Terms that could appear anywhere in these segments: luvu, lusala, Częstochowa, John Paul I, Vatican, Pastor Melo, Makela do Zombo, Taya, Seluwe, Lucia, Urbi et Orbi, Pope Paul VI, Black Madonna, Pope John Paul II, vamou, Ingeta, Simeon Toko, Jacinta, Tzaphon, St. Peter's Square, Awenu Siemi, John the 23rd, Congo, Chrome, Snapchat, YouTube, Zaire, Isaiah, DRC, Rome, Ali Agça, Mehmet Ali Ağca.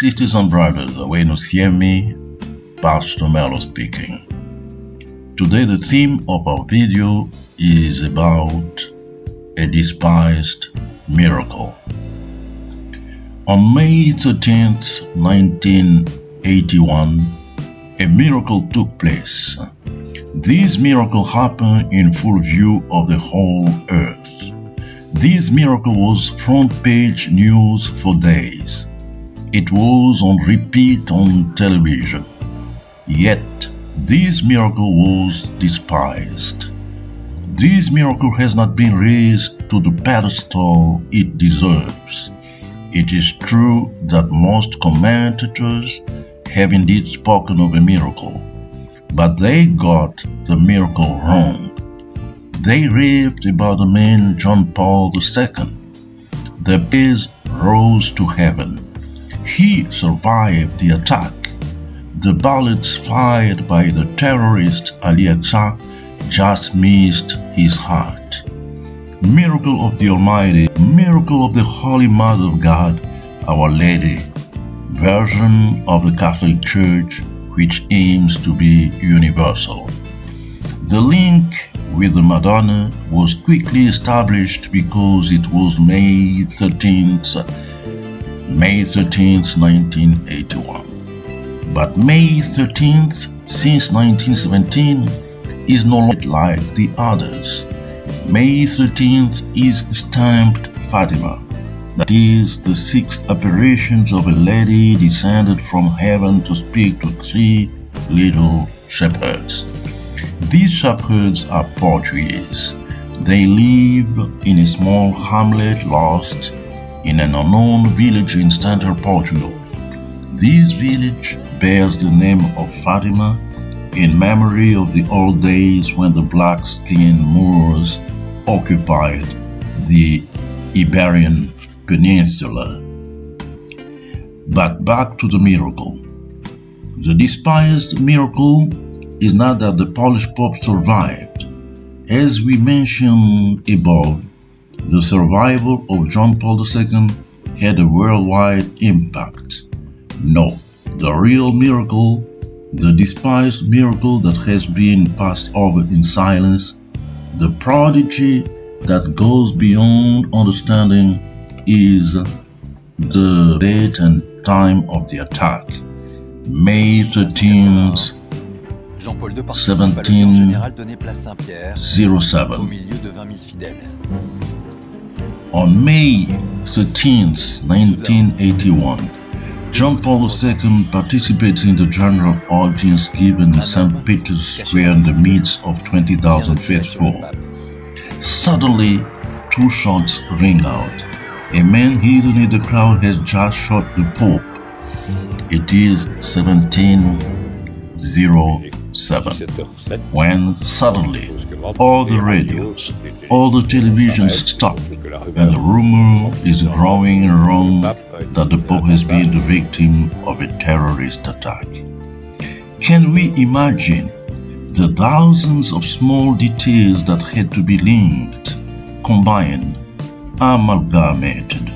sisters and brothers, Awenu Siemi, Pastor Melo speaking. Today the theme of our video is about a despised miracle. On May 13, 1981, a miracle took place. This miracle happened in full view of the whole earth. This miracle was front-page news for days. It was on repeat on television. Yet, this miracle was despised. This miracle has not been raised to the pedestal it deserves. It is true that most commentators have indeed spoken of a miracle, but they got the miracle wrong. They raved about the man John Paul II. The beast rose to heaven. He survived the attack. The bullets fired by the terrorist Ali Agça just missed his heart. Miracle of the Almighty, miracle of the Holy Mother of God, Our Lady, version of the Catholic Church which aims to be universal. The link with the Madonna was quickly established because it was May 13th, 1981. But May 13th, since 1917, is no longer like the others. May 13th is stamped Fatima, that is, the 6 apparitions of a lady descended from heaven to speak to 3 little shepherds. These shepherds are Portuguese. They live in a small hamlet lost in an unknown village in central Portugal. This village bears the name of Fatima in memory of the old days when the black-skinned Moors occupied the Iberian Peninsula. But back to the miracle. The despised miracle is not that the Polish Pope survived. As we mentioned above, the survival of John Paul II had a worldwide impact. No, the real miracle, the despised miracle that has been passed over in silence, the prodigy that goes beyond understanding, is the date and time of the attack, May 13th, 1707. On May 13th, 1981, John Paul II participates in the general audience given in St. Peter's Square in the midst of 20,000 faithful. Suddenly, 2 shots ring out. A man hidden in the crowd has just shot the Pope. It is 1707, when suddenly all the radios, all the televisions stop, and the rumor is growing in Rome that the Pope has been the victim of a terrorist attack. Can we imagine the thousands of small details that had to be linked, combined, amalgamated,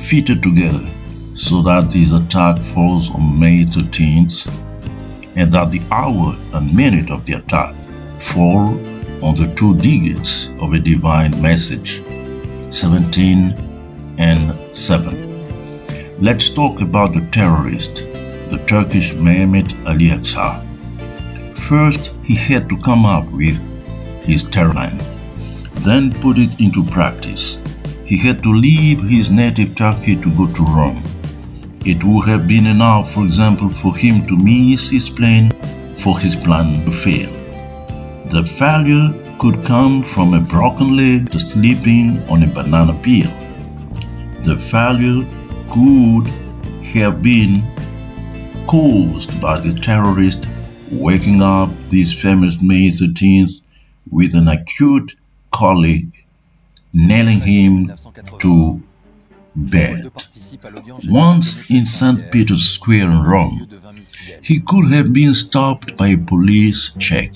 fitted together, so that this attack falls on May 13th, and that the hour and minute of the attack fall on the 2 digits of a divine message, 17 and 7. Let's talk about the terrorist, the Turkish Mehmet Ali Ağca. First, he had to come up with his terror line, then put it into practice. He had to leave his native Turkey to go to Rome. It would have been enough, for example, for him to miss his plane, for his plan to fail. The failure could come from a broken leg to sleeping on a banana peel. The failure could have been caused by the terrorist waking up this famous May 13th with an acute colic, nailing him to bed. Once in St. Peter's Square in Rome, he could have been stopped by a police check.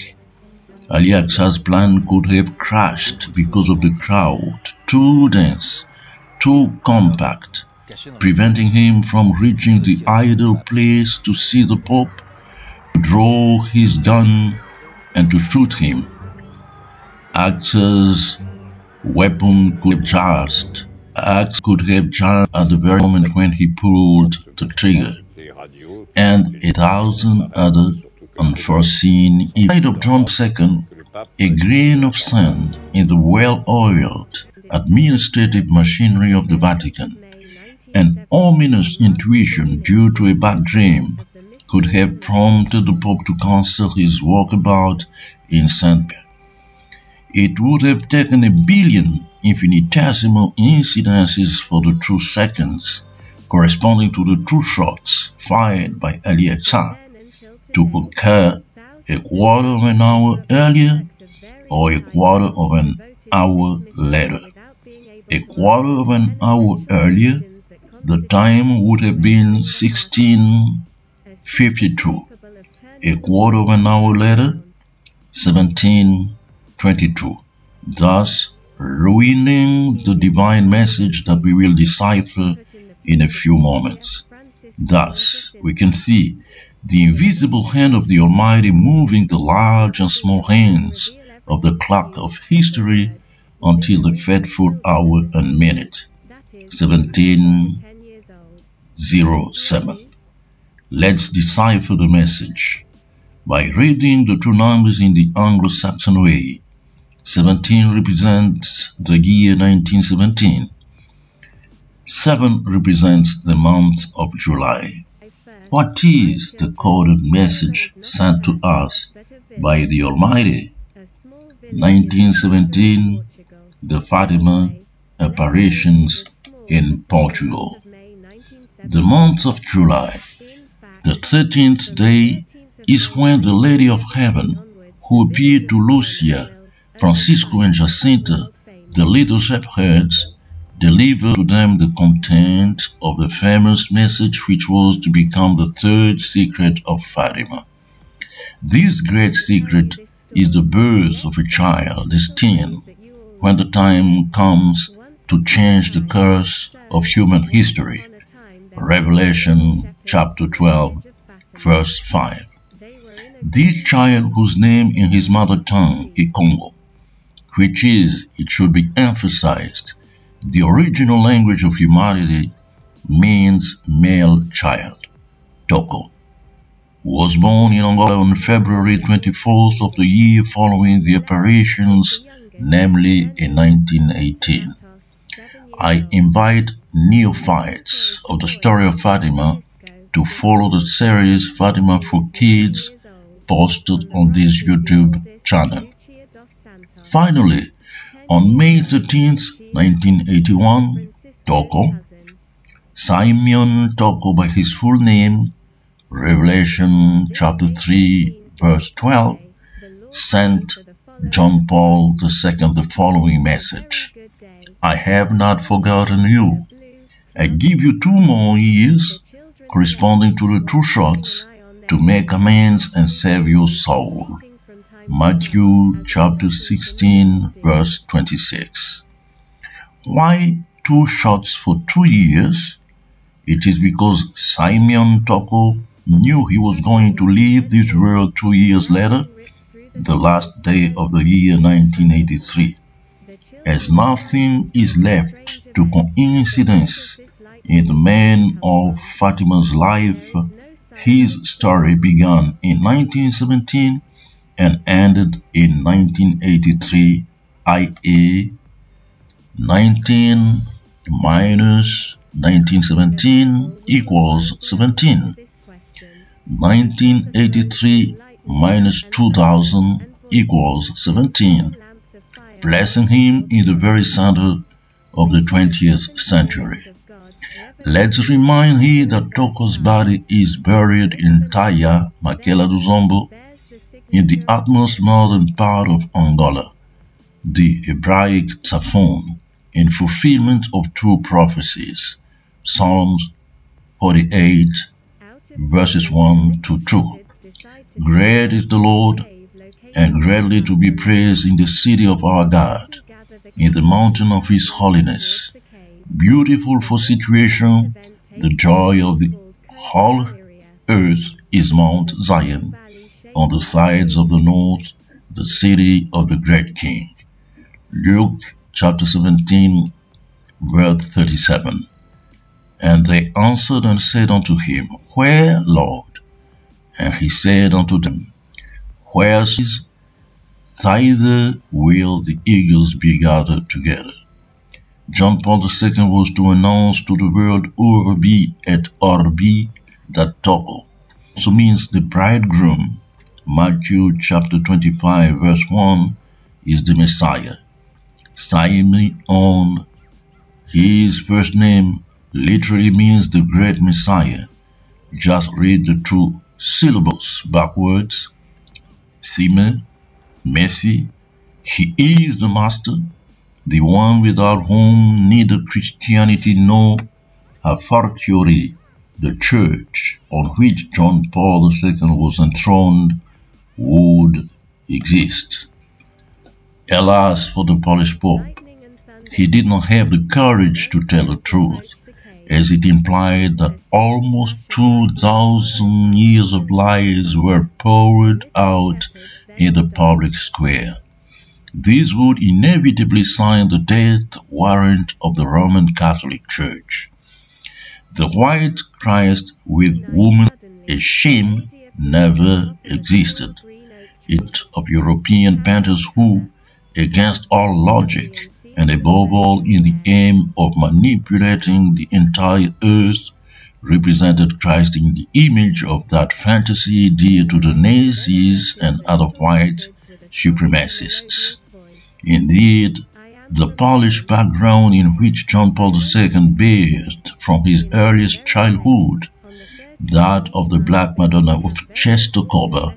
Ali Agca's plan could have crashed because of the crowd, too dense, too compact, preventing him from reaching the idle place to see the Pope, to draw his gun and to shoot him. Agça's weapon could charge. Agça could have charged at the very moment when he pulled the trigger, and 1,000 other unforeseen events. Of John II, a grain of sand in the well-oiled administrative machinery of the Vatican, an ominous intuition due to a bad dream, could have prompted the Pope to cancel his walkabout in St. Peter. It would have taken a billion infinitesimal incidences for the 2 seconds, corresponding to the 2 shots fired by Ali Agça, to occur a quarter of an hour earlier or a quarter of an hour later. A quarter of an hour earlier, the time would have been 16:52. A quarter of an hour later, 17:22. Thus ruining the divine message that we will decipher in a few moments. Thus, we can see the invisible hand of the Almighty moving the large and small hands of the clock of history until the fateful hour and minute, 17:07. Let's decipher the message by reading the 2 numbers in the Anglo-Saxon way. 17 represents the year 1917. 7 represents the month of July. What is the coded message sent to us by the Almighty? 1917, the Fatima apparitions in Portugal. The month of July, the 13th day, is when the Lady of Heaven, who appeared to Lucia, Francisco and Jacinta, the little shepherds, delivered to them the content of the famous message which was to become the 3rd secret of Fatima. This great secret is the birth of a child destined, when the time comes, to change the course of human history. Revelation chapter 12, verse 5. This child, whose name in his mother tongue is Congo, which is, it should be emphasized, the original language of humanity, means male child. Toko was born in Angola on February 24th of the year following the apparitions, namely in 1918. I invite neophytes of the story of Fatima to follow the series Fatima for Kids posted on this YouTube channel. Finally, on May 13, 1981, Toko, Simeon Toko by his full name, Revelation chapter 3, verse 12, sent John Paul II the following message: I have not forgotten you. I give you 2 more years, corresponding to the 2 shots, to make amends and save your soul. Matthew chapter 16, verse 26. Why 2 shots for 2 years? It is because Simeon Toko knew he was going to leave this world 2 years later, the last day of the year 1983. As nothing is left to coincidence in the man of Fatima's life, his story began in 1917 and ended in 1983, i.e. 19 minus 1917 equals 17. 1983 minus 2000 equals 17, placing him in the very center of the 20th century. Let's remind here that Toko's body is buried in Taya, Makela do Zombo, in the utmost northern part of Angola, the Hebraic Tzaphon, in fulfillment of 2 prophecies, Psalms 48, verses 1 to 2. Great is the Lord, and greatly to be praised in the city of our God, in the mountain of His holiness. beautiful for situation, the joy of the whole earth is Mount Zion, on the sides of the north, the city of the great king. Luke chapter 17, verse 37. And they answered and said unto him, Where, Lord? And he said unto them, Where is thither will the eagles be gathered together. John Paul II was to announce to the world Urbi et Orbi that Toko also means the bridegroom. Matthew chapter 25 verse 1 is the Messiah. Simeon, his first name, literally means the great Messiah. Just read the two syllables backwards. Sime, Messi, he is the master, the one without whom neither Christianity nor a fortiori, the church on which John Paul II was enthroned, would exist. Alas for the Polish Pope, he did not have the courage to tell the truth, as it implied that almost 2,000 years of lies were poured out in the public square. This would inevitably sign the death warrant of the Roman Catholic Church. The white Christ with woman, a shame, never existed. It of European painters who, against all logic, and above all in the aim of manipulating the entire earth, represented Christ in the image of that fantasy dear to the Nazis and other white supremacists. Indeed, the Polish background in which John Paul II bathed from his earliest childhood, that of the Black Madonna of Częstochowa,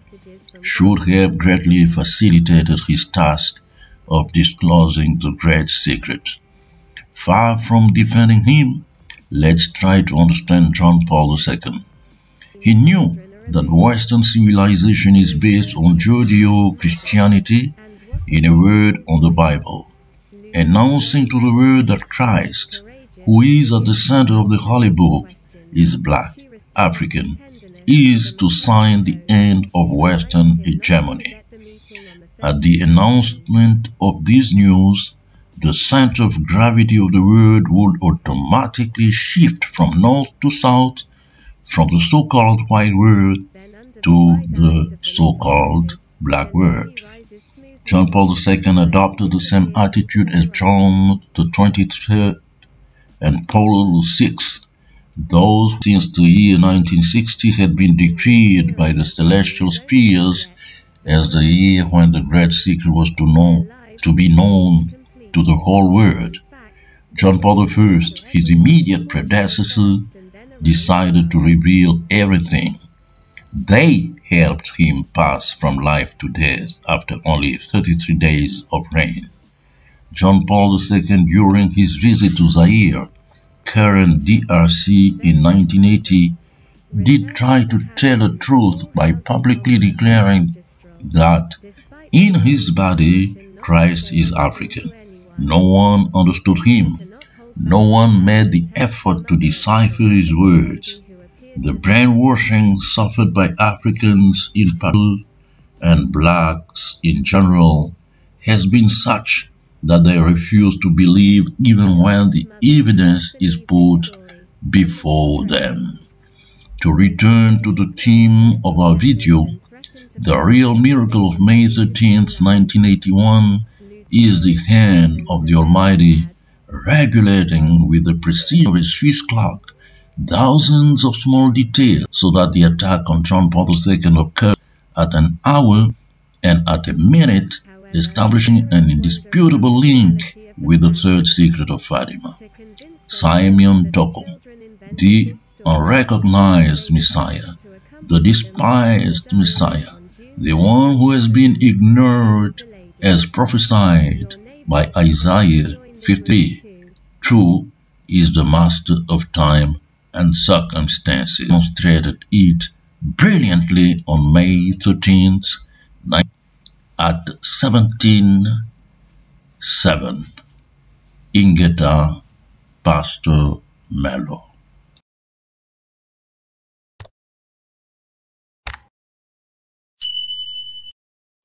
should have greatly facilitated his task of disclosing the great secret. Far from defending him, let's try to understand John Paul II. He knew that Western civilization is based on Judeo-Christianity, in a word, on the Bible, announcing to the world that Christ, who is at the center of the Holy Book, is black, African, is to sign the end of Western hegemony. At the announcement of this news, the center of gravity of the world would automatically shift from north to south, from the so-called white world to the so-called black world. John Paul II adopted the same attitude as John the 23rd and Paul VI, those since the year 1960 had been decreed by the celestial spheres as the year when the great secret was to be known to the whole world. John Paul I, his immediate predecessor, decided to reveal everything. They helped him pass from life to death after only 33 days of reign. John Paul II, during his visit to Zaire, current DRC, in 1980, did try to tell the truth by publicly declaring that in his body Christ is African. No one understood him. No one made the effort to decipher his words. The brainwashing suffered by Africans in particular and blacks in general has been such that they refuse to believe even when the evidence is put before them. To return to the theme of our video, the real miracle of May 13, 1981 is the hand of the Almighty regulating with the precision of a Swiss clock thousands of small details so that the attack on John Paul II occurred at an hour and at a minute, establishing an indisputable link with the third secret of Fatima. Simeon Toko, the unrecognized Messiah, the despised Messiah, the one who has been ignored as prophesied by Isaiah 53:2, is the master of time and circumstances. Demonstrated it brilliantly on May 13th at 17:07, Ingeta, Pastor Melo.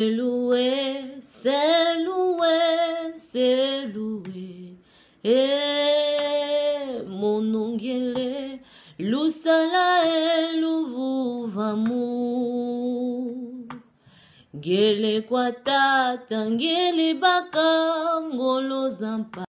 Seluwe, Seluwe, Seluwe, Monongele, lusala e luvu, vamou. Gele kwata, tangele baka, ngolo zampa.